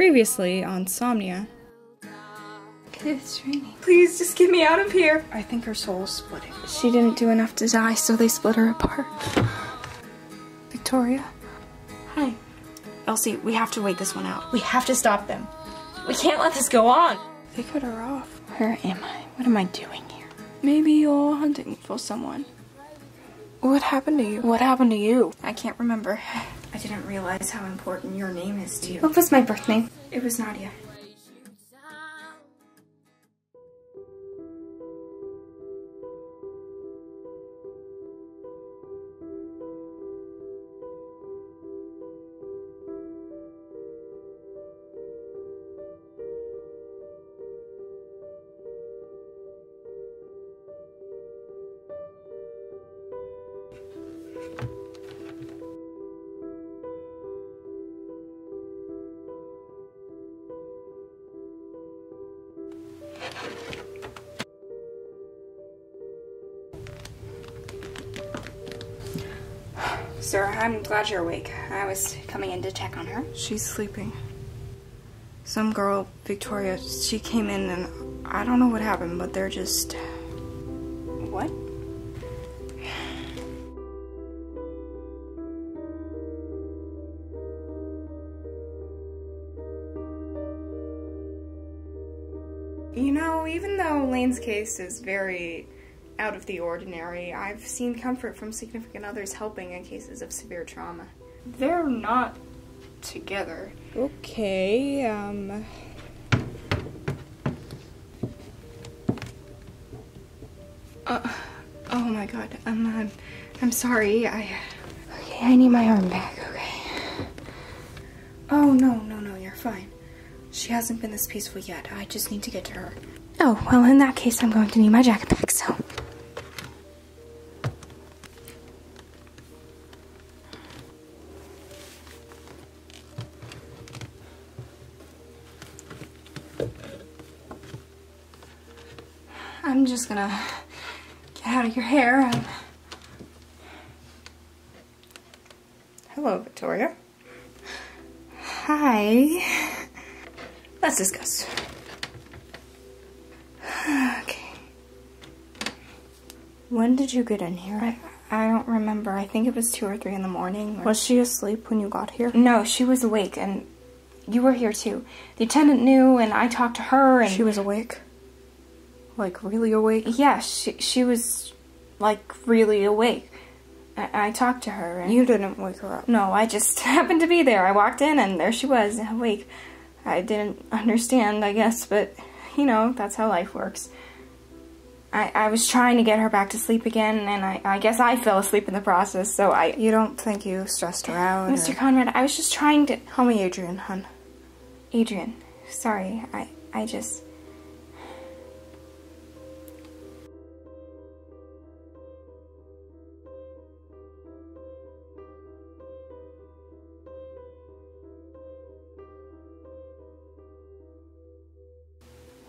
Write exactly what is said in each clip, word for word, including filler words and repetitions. Previously on Somnia. It's raining. Please just get me out of here. I think her soul's splitting. She didn't do enough to die, so they split her apart. Victoria? Hi. Elsie, we have to wait this one out. We have to stop them. We can't let this go on. They cut her off. Where am I? What am I doing here? Maybe you're hunting for someone. What happened to you? What happened to you? I can't remember. I didn't realize how important your name is to you. What was my birth name? It was Nadia. Sir, I'm glad you're awake. I was coming in to check on her. She's sleeping. Some girl, Victoria, she came in and I don't know what happened, but they're just... What? You know, even though Lane's case is very... out of the ordinary, I've seen comfort from significant others helping in cases of severe trauma. They're not together. Okay, um... Uh, oh my god, I'm, um, I'm sorry, I... Okay, I need my arm back, okay? Oh, no, no, no, you're fine. She hasn't been this peaceful yet, I just need to get to her. Oh, well, in that case, I'm going to need my jacket back, so... I'm just gonna get out of your hair and... Hello, Victoria. Hi. Let's discuss. Okay. When did you get in here? I, I don't remember. I think it was two or three in the morning. Or... Was she asleep when you got here? No, she was awake, and you were here too. The attendant knew, and I talked to her, and... She was awake? Like, really awake? Yeah, she, she was, like, really awake. I, I talked to her, and... You didn't wake her up? No, I just happened to be there. I walked in, and there she was, awake. I didn't understand, I guess, but, you know, that's how life works. I, I was trying to get her back to sleep again, and I, I guess I fell asleep in the process, so I... You don't think you stressed her out, Mister Or... Conrad, I was just trying to... Call me Adrian, hun. Adrian. Sorry, I, I just...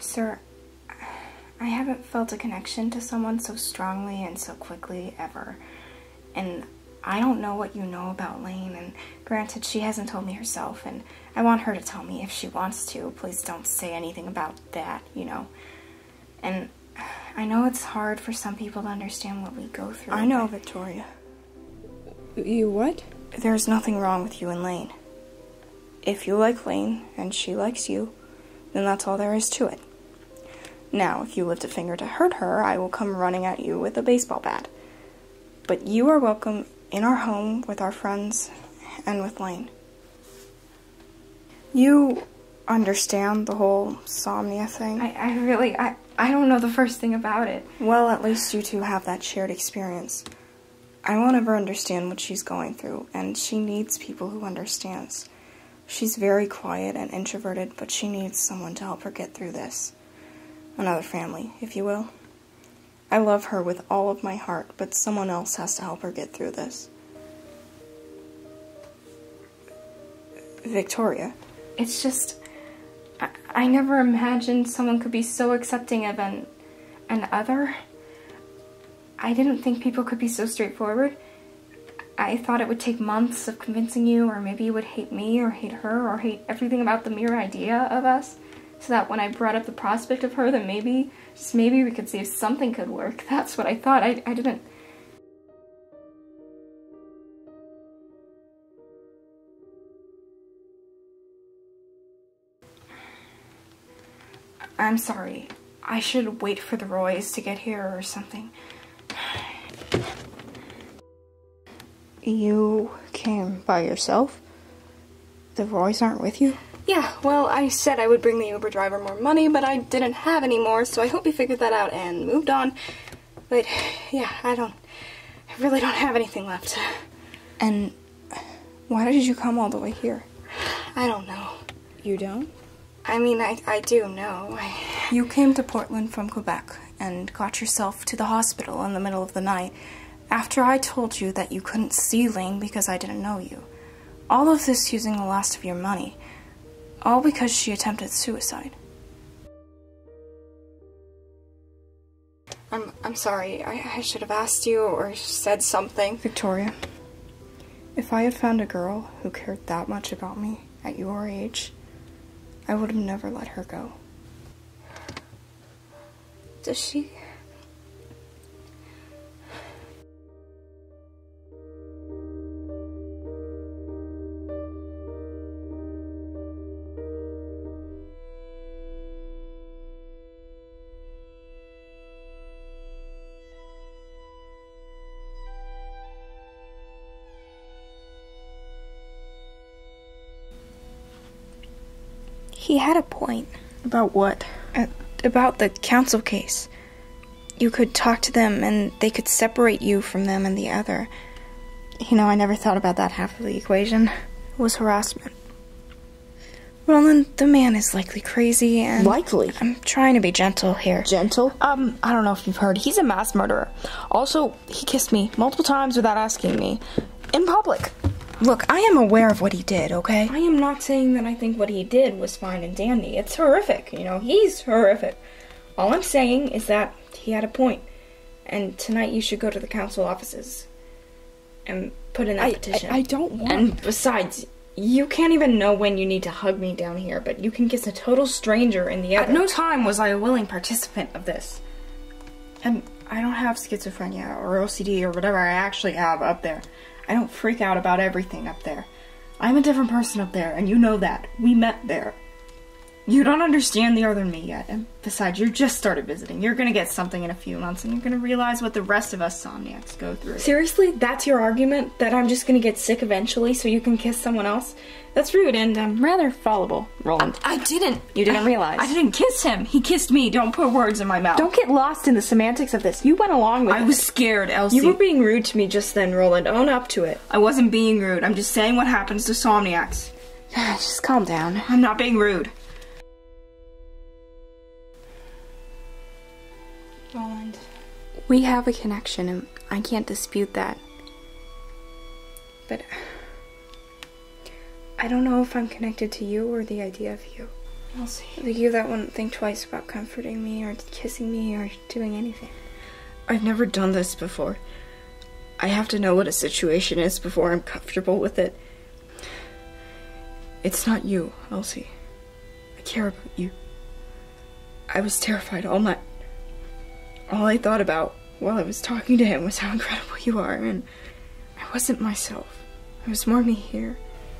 Sir, I haven't felt a connection to someone so strongly and so quickly ever, and I don't know what you know about Lane, and granted, she hasn't told me herself, and I want her to tell me if she wants to. Please don't say anything about that, you know. And I know it's hard for some people to understand what we go through. I know, Victoria. You what? There's nothing wrong with you and Lane. If you like Lane, and she likes you, then that's all there is to it. Now, if you lift a finger to hurt her, I will come running at you with a baseball bat. But you are welcome in our home with our friends and with Lane. You understand the whole Somnia thing? I, I really, I, I don't know the first thing about it. Well, at least you two have that shared experience. I won't ever understand what she's going through, and she needs people who understands. She's very quiet and introverted, but she needs someone to help her get through this. Another family, if you will. I love her with all of my heart, but someone else has to help her get through this. Victoria. It's just... I, I never imagined someone could be so accepting of an, an other. I didn't think people could be so straightforward. I thought it would take months of convincing you, or maybe you would hate me or hate her or hate everything about the mere idea of us, so that when I brought up the prospect of her, then maybe, just maybe we could see if something could work. That's what I thought. I, I didn't... I'm sorry. I should wait for the Roys to get here or something. You came by yourself? The Roys aren't with you? Yeah, well, I said I would bring the Uber driver more money, but I didn't have any more, so I hope you figured that out and moved on. But, yeah, I don't... I really don't have anything left. And why did you come all the way here? I don't know. You don't? I mean, I, I do know. I... You came to Portland from Quebec and got yourself to the hospital in the middle of the night after I told you that you couldn't see Lane because I didn't know you. All of this using the last of your money. All because she attempted suicide. I'm, I'm sorry. I, I should have asked you or said something. Victoria, if I had found a girl who cared that much about me at your age, I would have never let her go. Does she... He had a point. About what? Uh, about the council case. You could talk to them and they could separate you from them and the other. You know, I never thought about that half of the equation. It was harassment. Roland, the man is likely crazy and... Likely? I'm trying to be gentle here. Gentle? Um, I don't know if you've heard. He's a mass murderer. Also, he kissed me multiple times without asking me. In public. Look, I am aware of what he did, okay? I am not saying that I think what he did was fine and dandy. It's horrific, you know, he's horrific. All I'm saying is that he had a point, and tonight you should go to the council offices and put in that I, petition. I, I don't want... And besides, you can't even know when you need to hug me down here, but you can kiss a total stranger in the other. At no time was I a willing participant of this. And I don't have schizophrenia or O C D or whatever I actually have up there. I don't freak out about everything up there. I'm a different person up there, and you know that. We met there. You don't understand the other me yet, and besides, you just started visiting. You're gonna get something in a few months, and you're gonna realize what the rest of us Somniacs go through. Seriously? That's your argument? That I'm just gonna get sick eventually so you can kiss someone else? That's rude, and um, rather fallible, Roland. I, I didn't! You didn't I, realize. I didn't kiss him! He kissed me! Don't put words in my mouth! Don't get lost in the semantics of this. You went along with I it. I was scared, Elsie. You were being rude to me just then, Roland. Own up to it. I wasn't being rude. I'm just saying what happens to Somniacs. Just calm down. I'm not being rude. Roland. We have a connection, and I can't dispute that. But I don't know if I'm connected to you or the idea of you. I'll see. Like you that wouldn't think twice about comforting me or kissing me or doing anything. I've never done this before. I have to know what a situation is before I'm comfortable with it. It's not you, Elsie. I care about you. I was terrified all night. All I thought about while I was talking to him was how incredible you are, and I wasn't myself. I was more me here.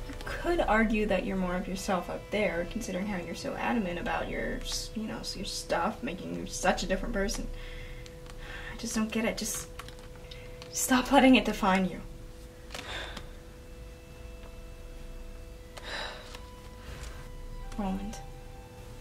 You could argue that you're more of yourself up there, considering how you're so adamant about your, you know, your stuff, making you such a different person. I just don't get it. Just stop letting it define you. Roland.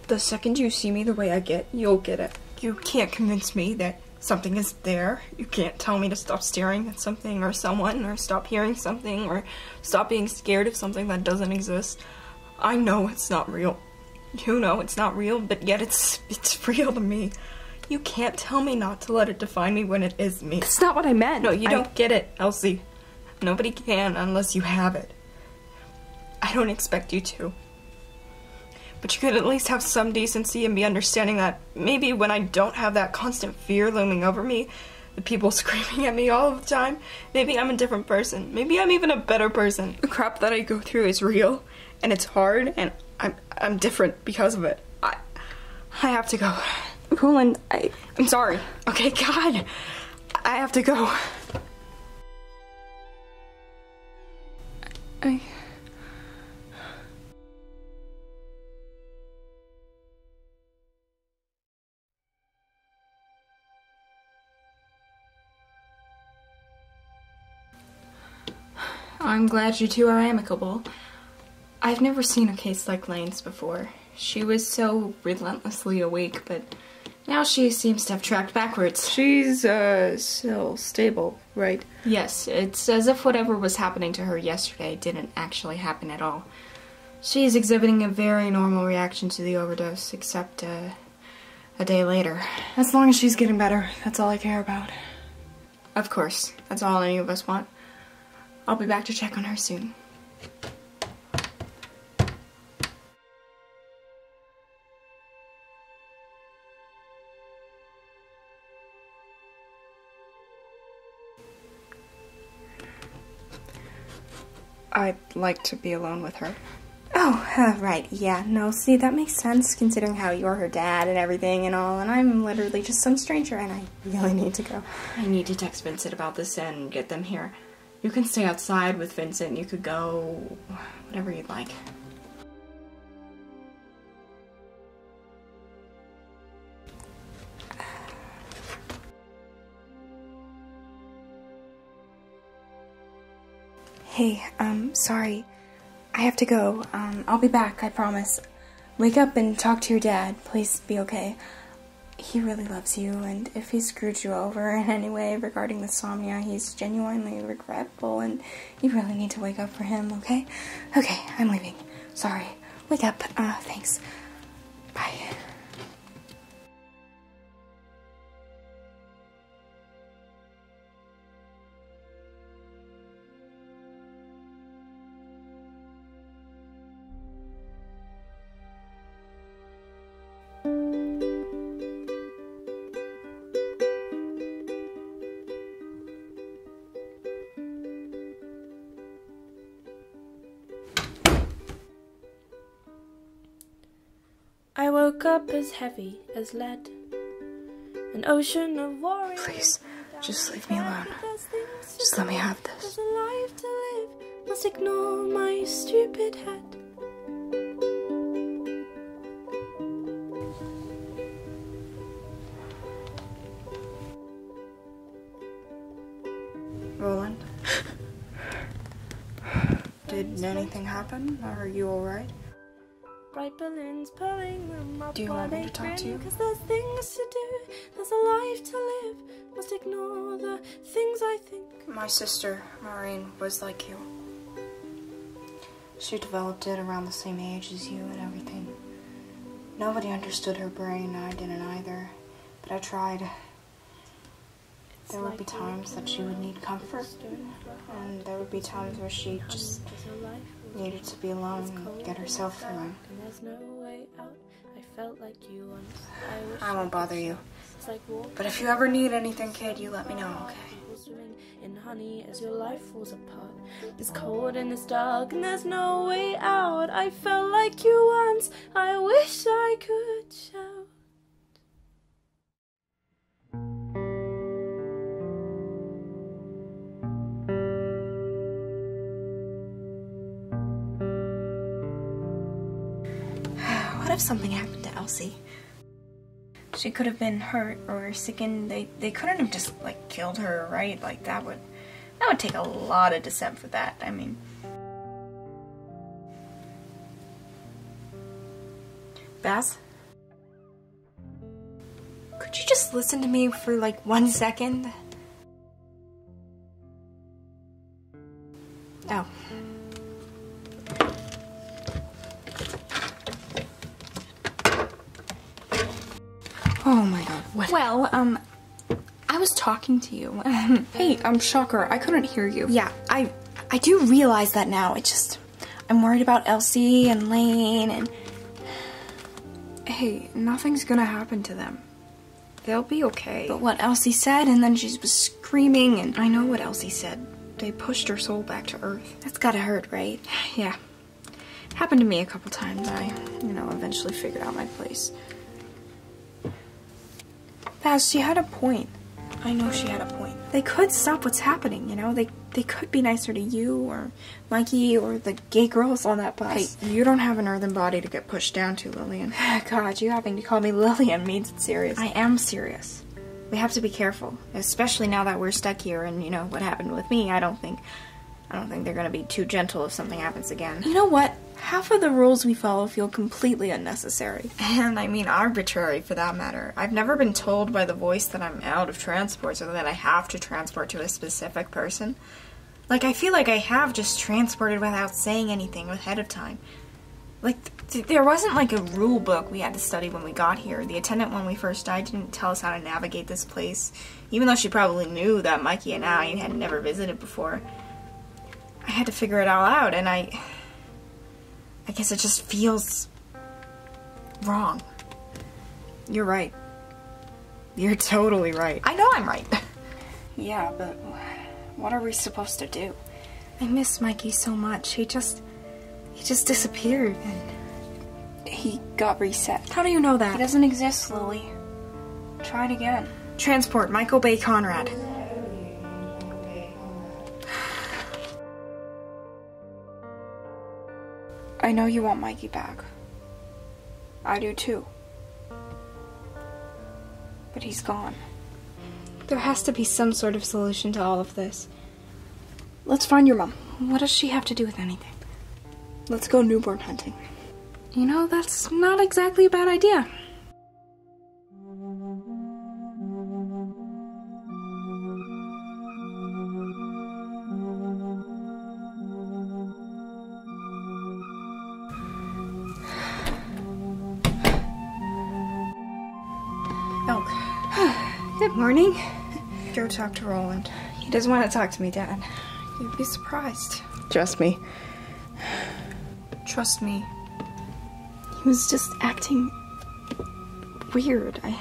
The second you see me the way I get, you'll get it. You can't convince me that something is there. You can't tell me to stop staring at something or someone or stop hearing something or stop being scared of something that doesn't exist. I know it's not real. You know it's not real, but yet it's it's real to me. You can't tell me not to let it define me when it is me. That's not what I meant. No, you I... don't get it, Elsie. Nobody can unless you have it. I don't expect you to. But you could at least have some decency and be understanding that maybe when I don't have that constant fear looming over me, the people screaming at me all the time. Maybe I'm a different person. Maybe I'm even a better person. The crap that I go through is real, and it's hard, and I'm I'm different because of it. I I have to go. Roland, I I'm sorry. Okay, God, I have to go. I. I'm glad you two are amicable. I've never seen a case like Lane's before. She was so relentlessly awake, but now she seems to have tracked backwards. She's, uh, still stable, right? Yes, it's as if whatever was happening to her yesterday didn't actually happen at all. She's exhibiting a very normal reaction to the overdose, except, uh, a day later. As long as she's getting better, that's all I care about. Of course, that's all any of us want. I'll be back to check on her soon. I'd like to be alone with her. Oh, uh, right, yeah, no, see, that makes sense considering how you're her dad and everything and all, and I'm literally just some stranger and I really need to go. I need to text Vincent about this and get them here. You can stay outside with Vincent, you could go whatever you'd like. Hey, um, sorry. I have to go. Um, I'll be back, I promise. Wake up and talk to your dad. Please be okay. He really loves you, and if he screwed you over in any way regarding the Somnia, he's genuinely regretful, and you really need to wake up for him, okay? Okay, I'm leaving. Sorry. Wake up. Uh, thanks. Bye. I woke up as heavy as lead, an ocean of worry. Please, just leave me alone. Just let me have this. There's a life to live, must ignore my stupid head. Roland? Did anything happen? Are you alright? Bright balloons pulling them up. Do you want me to talk to you? Because there's things to do, there's a life to live, must ignore the things I think. My sister, Maureen, was like you. She developed it around the same age as you and everything. Nobody understood her brain, I didn't either, but I tried. There would be times that she would need comfort, and there would be times where she just needed to be alone and get herself through. I won't bother you. But if you ever need anything, kid, you let me know, okay? In honey as your life falls apart. It's cold and it's dark and there's no way out. I felt like you once. I wish I could shout. What if something happened to Elsie? She could have been hurt or sickened. They they couldn't have just like killed her, right? Like that would that would take a lot of dissent for that. I mean, Bass, could you just listen to me for like one second? Oh. Oh my god, what? Well, um, I was talking to you. Hey, um, shocker, I couldn't hear you. Yeah, I, I do realize that now. It just, I'm worried about Elsie and Lane and... Hey, nothing's gonna happen to them. They'll be okay. But what Elsie said, and then she was screaming, and I know what Elsie said. They pushed her soul back to Earth. That's gotta hurt, right? Yeah. Happened to me a couple times. I, you know, eventually figured out my place. Baz, she had a point. I know she had a point. They could stop what's happening, you know? They they could be nicer to you, or Mikey, or the gay girls on that bus. Hey, you don't have an earthen body to get pushed down to, Lillian. God, you having to call me Lillian means it's serious. I am serious. We have to be careful, especially now that we're stuck here and, you know, what happened with me, I don't think... I don't think they're gonna be too gentle if something happens again. You know what? Half of the rules we follow feel completely unnecessary. And I mean arbitrary, for that matter. I've never been told by the voice that I'm out of transports or that I have to transport to a specific person. Like, I feel like I have just transported without saying anything ahead of time. Like, th there wasn't like a rule book we had to study when we got here. The attendant when we first died didn't tell us how to navigate this place, even though she probably knew that Mikey and I had never visited before. I had to figure it all out, and I... I guess it just feels... wrong. You're right. You're totally right. I know I'm right. Yeah, but what are we supposed to do? I miss Mikey so much. He just... he just disappeared, and... he got reset. How do you know that? He doesn't exist, Lily. Try it again. Transport, Michael Bay Conrad. I know you want Mikey back. I do too. But he's gone. There has to be some sort of solution to all of this. Let's find your mom. What does she have to do with anything? Let's go newborn hunting. You know, that's not exactly a bad idea. Good morning. Go talk to Roland. He doesn't want to talk to me, Dad. You'd be surprised. Trust me. Trust me. He was just acting weird. I...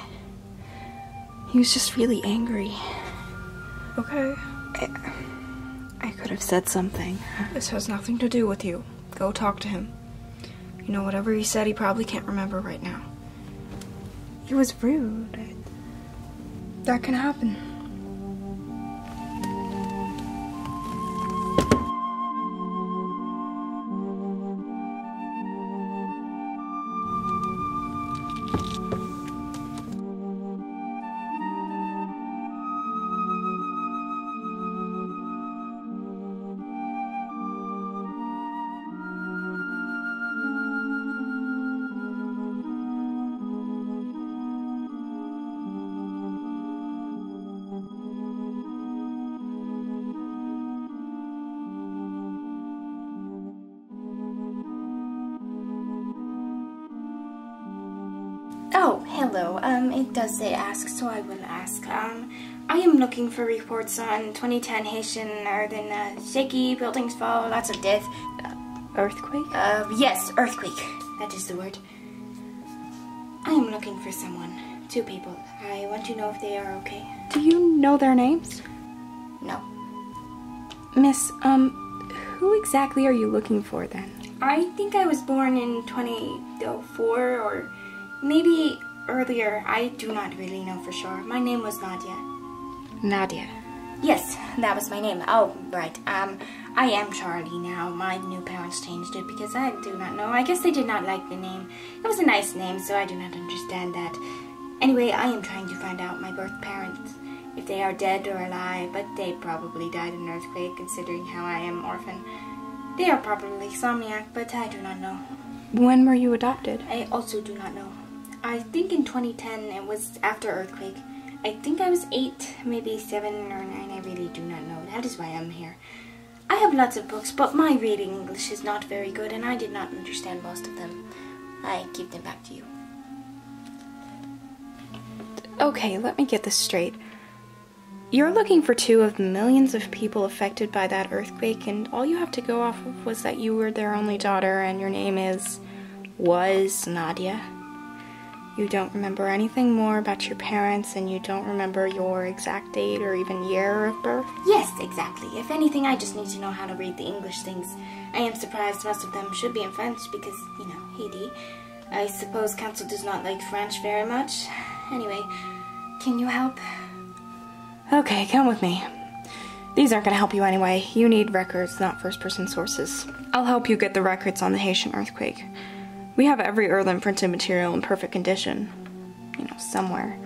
He was just really angry. Okay. I, I could have said something. This has nothing to do with you. Go talk to him. You know, whatever he said, he probably can't remember right now. He was rude. I... That can happen. Oh, hello. Um, it does say ask, so I will ask. Um, I am looking for reports on twenty ten Haitian earthen uh, shaky buildings fall, lots of death. Uh, earthquake? Uh, yes, earthquake. That is the word. I am looking for someone. Two people. I want to know if they are okay. Do you know their names? No. Miss, um, who exactly are you looking for then? I think I was born in twenty oh four or... maybe earlier, I do not really know for sure. My name was Nadia. Nadia? Yes, that was my name. Oh, right. Um, I am Charlie now. My new parents changed it because I do not know. I guess they did not like the name. It was a nice name, so I do not understand that. Anyway, I am trying to find out my birth parents, if they are dead or alive, but they probably died in an earthquake considering how I am orphan. They are probably Somniac, but I do not know. When were you adopted? I also do not know. I think in twenty ten, it was after earthquake. I think I was eight, maybe seven or nine, I really do not know. That is why I'm here. I have lots of books, but my reading English is not very good and I did not understand most of them. I give them back to you. Okay, let me get this straight. You're looking for two of the millions of people affected by that earthquake, and all you have to go off of was that you were their only daughter and your name is... was Nadia. You don't remember anything more about your parents, and you don't remember your exact date or even year of birth? Yes, exactly. If anything, I just need to know how to read the English things. I am surprised most of them should be in French because, you know, Haiti. I suppose Council does not like French very much. Anyway, can you help? Okay, come with me. These aren't going to help you anyway. You need records, not first-person sources. I'll help you get the records on the Haitian earthquake. We have every earthen printed material in perfect condition. You know, somewhere.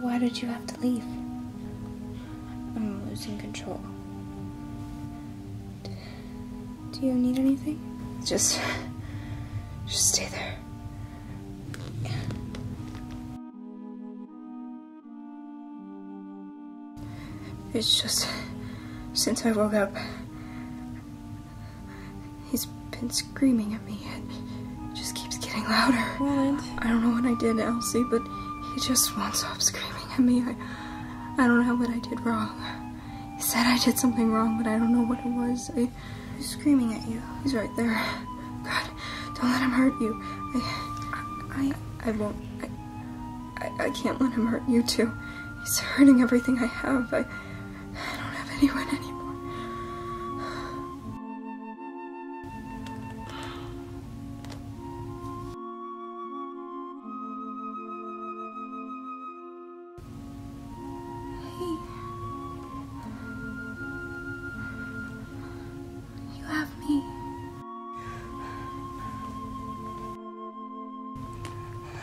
Why did you have to leave? I'm losing control. Do you need anything? Just... just stay there. It's just... since I woke up... he's been screaming at me and it just keeps getting louder. What? I don't know what I did, Elsie, but... he just won't stop screaming at me. I, I don't know what I did wrong. He said I did something wrong, but I don't know what it was. I, he's screaming at you. He's right there. God, don't let him hurt you. I, I, I won't. I, I, I can't let him hurt you too. He's hurting everything I have. I, I don't have anyone anymore.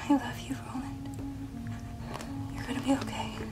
I love you, Roland. You're gonna be okay.